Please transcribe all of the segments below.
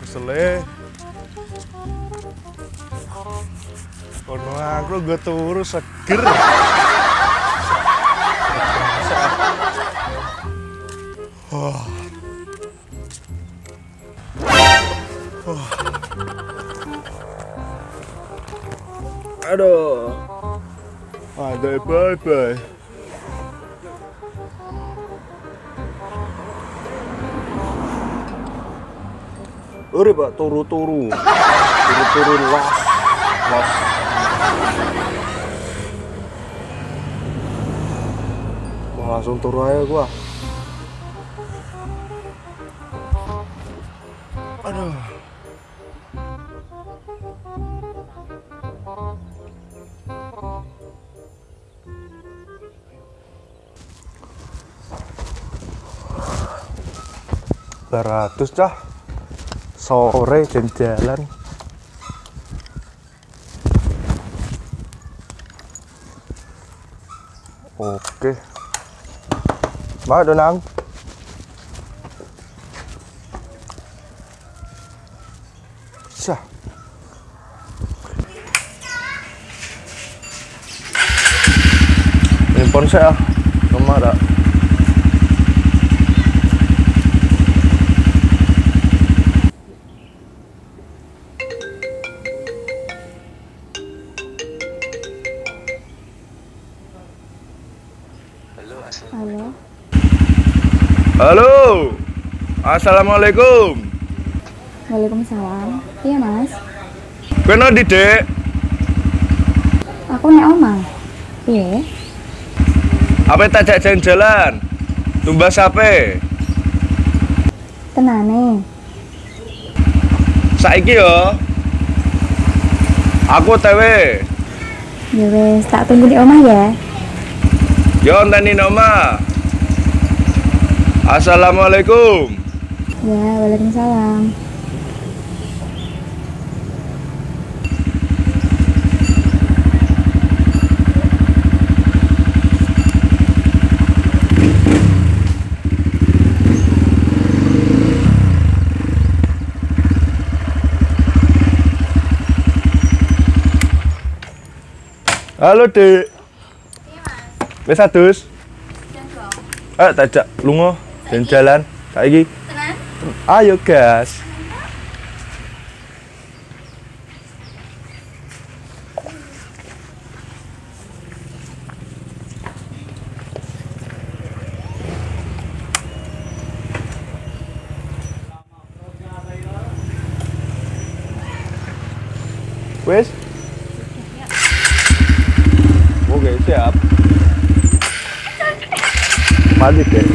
kesele. Kono aku gue turu seger. Oh. Oh. Aduh. Ada bye-bye. Urip Pak turu-turu. Turu-turu los. Wah, langsung turu aja gua. Aduh. Baratus dah sore jalan-jalan. Oke. Mau donang. Syah. Handphone saya nomor ada. Halo, assalamualaikum. Waalaikumsalam. Iya mas. Kena di dek. Aku nek omah. Iya. Apa tajak jalan-jalan? Tumbas apa? Tenane. Saiki yo. Aku tewe. Ya wes, tak tunggu di omah ya. Yo enteni omah. Assalamualaikum. Ya, waalaikumsalam. Halo, Dek. Iya, Mas. Wis adus? Ayo tajak lunga. Dan jalan lagi. Ayo gas. Wes? Oke, siap. Mari deh.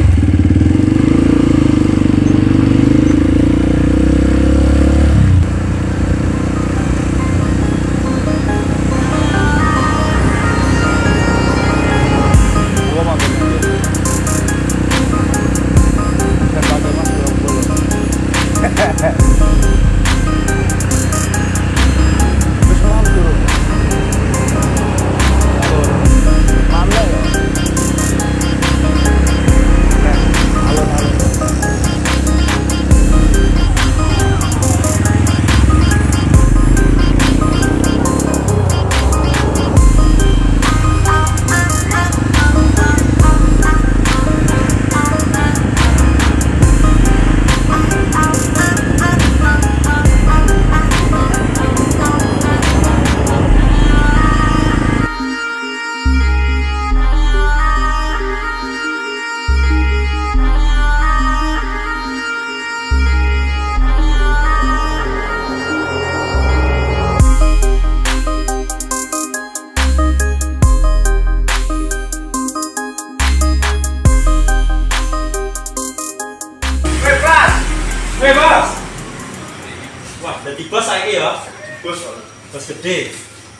Bos gede.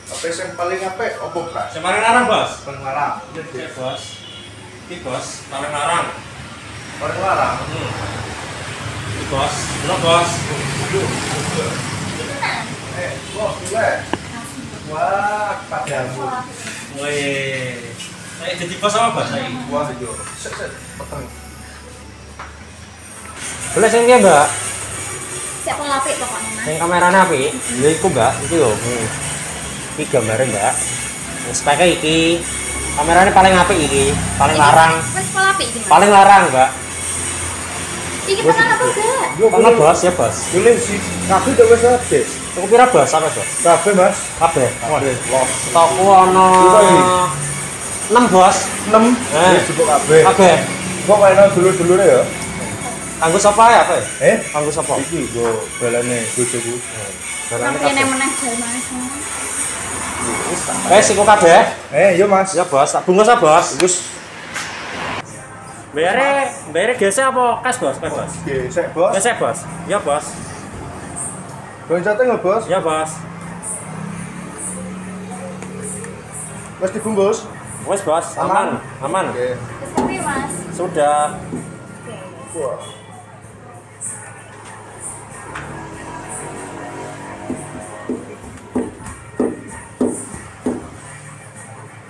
Apa yang paling apik opo, Bos? Sing paling larang, Bos. Paling larang. Iya, Dek, Bos. Iki, Bos, paling larang. Paling larang. Iki, Bos. Delok, Bos. Aduh. Bos, gila. Wah, padamu. Weh. Saya jadi bos apa, Bos? Saya kuat yo. Set, peteng. Boleh sing iki, Mbak? siapa lapik pokoknya mas yang kamera napi ya itu mbak, itu loh ini gambarnya mbak speknya ini kameranya paling apik ini paling larang paling larang mbak ini pernah apa enggak? Pernah bahas ya bas ini si kabel udah bisa habis aku kira bahas apa bas? Kabel mas? Kabel? Aku ada 6 bos 6? Ini juga kabel kabel kok kayaknya dulu-dulu ya? Anggus apa ya? Anggus apa? Ini gue balanya bojoku balanya kabel yang menang jalan-jalan siko kabeh. Yo Mas. Ya Bos, tak bungkus ah Bos. Wis. Mbere gesek apa kas Bos? Kas Bos. Gesek Bos. Gesek Bos. Ya Bos. Goncate nggih Bos? Ya Bos. Wis dibungkus. Wis Bos, aman. Aman. Oke. Wis kopi Mas. Sudah. Wah.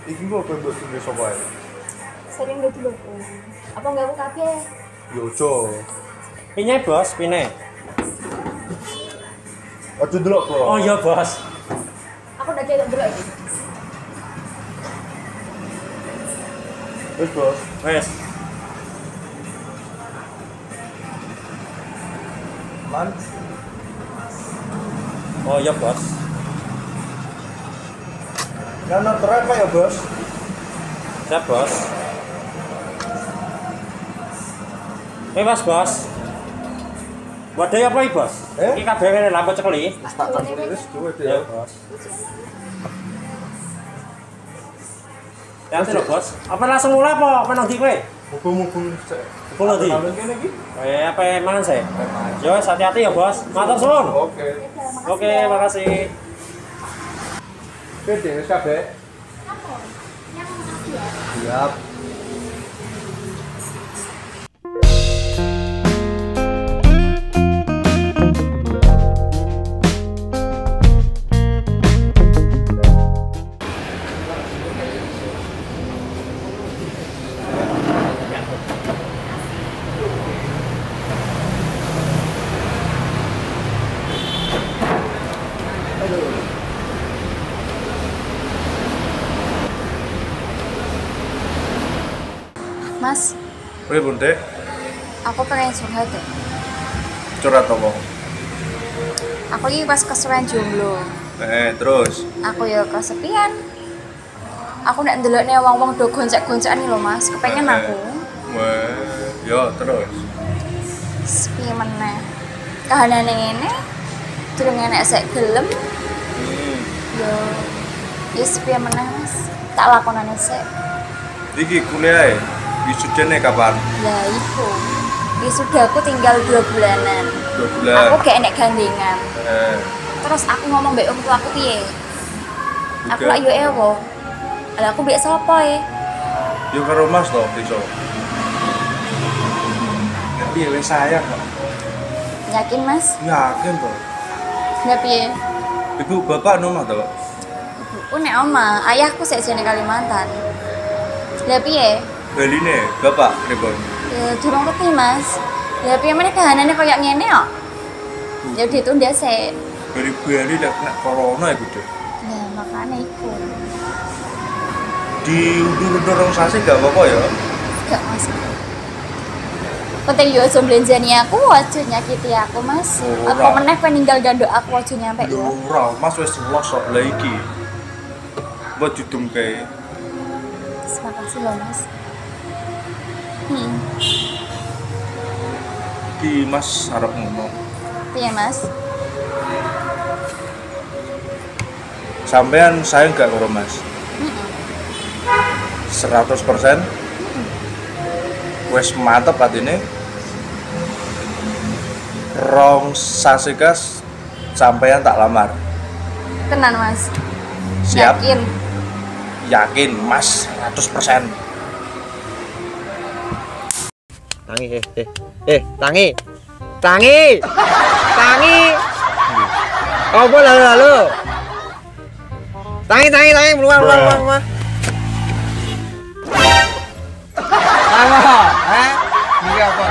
Iki kok kok sing iso wae. Sering ngerti lho. Apa enggak aku kabeh? Ya aja. Pine, Bos, pine. Aduh delok, Bos. Oh iya, Bos. Aku ndak delok iki. Wes, Bos. Wes. Man. Oh iya, Bos. Nggak noter apa ya bos? Siap bos. Mas bos. Wadah apa ini bos? Ini kabelnya lampu cekli. Tak cekli terus dua dia bos. Yang itu bos. Apa langsung mulai apa? Apa nanti gue? Mumpung-mumpung. Mumpung nanti. Apa yang mana sih? Ya hati-hati ya bos. Matur suwun. Oke. Oke makasih. Beda kabeh. Apa? Yang asli ya. Siap. Mas, boleh bunte? Aku pengen curhat deh. Curhat apa? Aku ini pas kesuwen jomblo. Terus? Aku ya kesepian. Aku nak ndelokne wong-wong do goncek-goncekan iki lho, Mas. Kepengen aku. Yo terus. Sepi meneh. Kahanane ngene durung enek sik gelem. Yo. Ya sepi meneh, Mas. Tak lakonane sik. Iki kuliah e. Wisudane kapan? Ya itu. Wisuda aku tinggal 2 bulanan. 2 bulan. Aku gak enek gandengan. Terus aku ngomong mbek om tuaku piye? Aku lak yo ewo. Lah aku mbek sapa e? Yo karo Mas to, iso. Gak piye wis saya kok. Yakin Mas? Yakin to. Gak piye? Ibu bapak nang omah to? Ibuku nek omah, ayahku sek jane Kalimantan. Lah piye? Beline, bapak, ribon. Ya, durung ngerti mas. Ya, piye meneh kahanane koyo ngene kok. Ya ditunda sik. Dari Bali dak kena corona iku, Dek. Lah, makane iku. Diundur-undur rong sasi gak apa-apa ya? Gak mas. Penting yo aja mlenjani aku, aja nyakiti aku, Mas. Apa meneh kowe ninggal gandok aku aja nyampe yo. Ora, Mas wis los kok lha iki. Mbok didumke. Terima kasih lho, Mas. Di mas harap ngomong. Iya mas. Sampean sayang gak karo mas? 100%. Wes mantep atine. Rong sasikas sampean tak lamar. Tenan mas. Siap? Yakin. Yakin mas 100%. Tangi, tangi, tangi, tangi, apa lalu, tangi, keluar, apa, ini apa,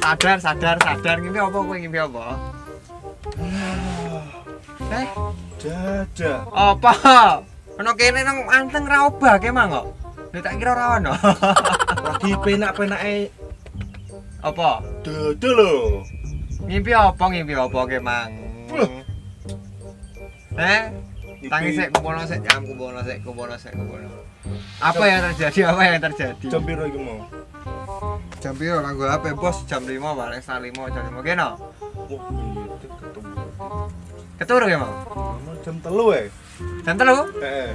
Sadar ngimpi apa kowe ngimpi apa? Dada. Apa? Ono kene nang anteng ra obah ke mang kok. Lha tak kira ora ono. Lagi penak-penake apa? Dada lho. Ngimpi apa ke mang? Tangi sik kuwono sik. Apa yang terjadi? Jam piro iki mau? Jam piro nang gua HP bos jam 5 bareng sa 5 jam 5 kene. Keturu ya mau? Jam 3 ae. Jam 3? Heeh.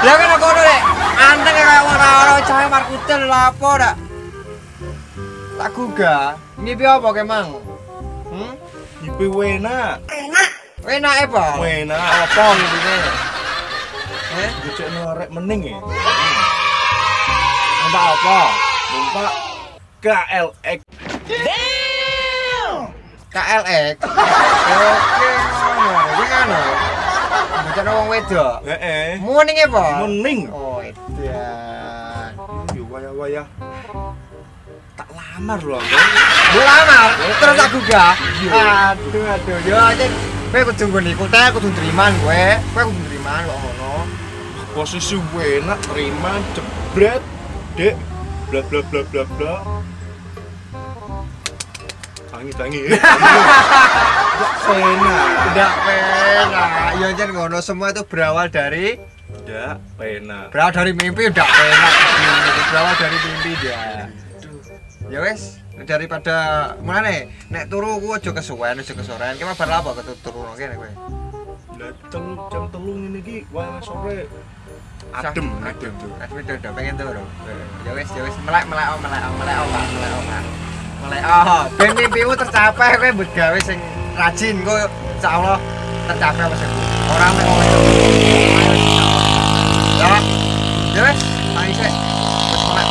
Ya kan aku ono rek. Anteng kaya ora cahya markutel lapo dak. Tak gugah. Ngipi apa ke mang? Ngipi wena. Enak apa? Enak apa gitu deh. Gojek norek mending ya. Numpak apa? Numpak KLX. KLX. Oke, ngono. Iki kan lho. Gojek wong wedok. Heeh. Mending apa? Mending. Oh, edan. Yo wayah-wayah. Tak lamar lho aku. Lamar terus tak gugah. Aduh. Yo kowe kudu nggone iku ta, kudu nriman kowe kudu nriman kok ngono. Posisi kuwe enak nriman jebret, Dek. Bla bla bla bla bla. Tangi. Ndak pena. Ya jan ngono, semua itu berawal dari ndak pena. Berawal dari mimpi ndak pena. Berawal dari mimpi dia. Ya wes, daripada mulane nek turu ku aja kesuwen. Ki mabar lapo keturuno kene kowe. Lah jam 3 ngene iki wae sore. Adem. Adem ndak pengen turu. Ya wes melek. Mulai ben mimpimu tercapai kowe mbok gawe sing rajin kowe insyaallah tercapai wis iku. Ora mung oleh. Ya wes, ayo sik. Wes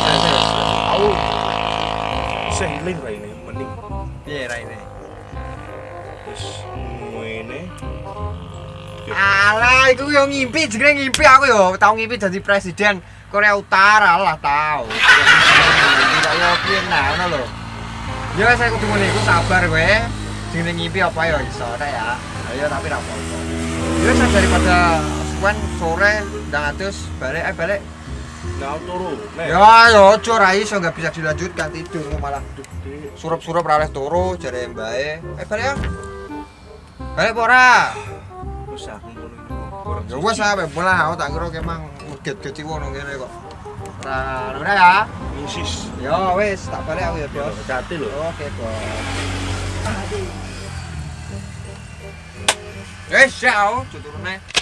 Sehling raine mending. Piye raine? Wis ngene. Alah iku yo ngimpi, jenenge ngimpi aku yo tau ngimpi dadi presiden Korea Utara lah tau. Tidak yo piye nah ngono lho. Ya wis aku tunggu niku sabar kowe. Jenenge ngimpi apa yo iso ta ya. Ayo tapi ra apa-apa. Ya wis daripada sekolah sore ndang atus balik. Nah, turu. Ya, ojo ra iso enggak bisa dilanjutkan tidur malah surup-surup ra oleh turu jare mbae. Balik. Balik ora. Wes aku ngono iki. Ya wes sampe bola aku tak kira kemang get-get wono kene kok. Ora ya. Insis. Ya wes tak balik aku ya, Bos. Gati lho. Oke, Bos. Wes, ciao, turune.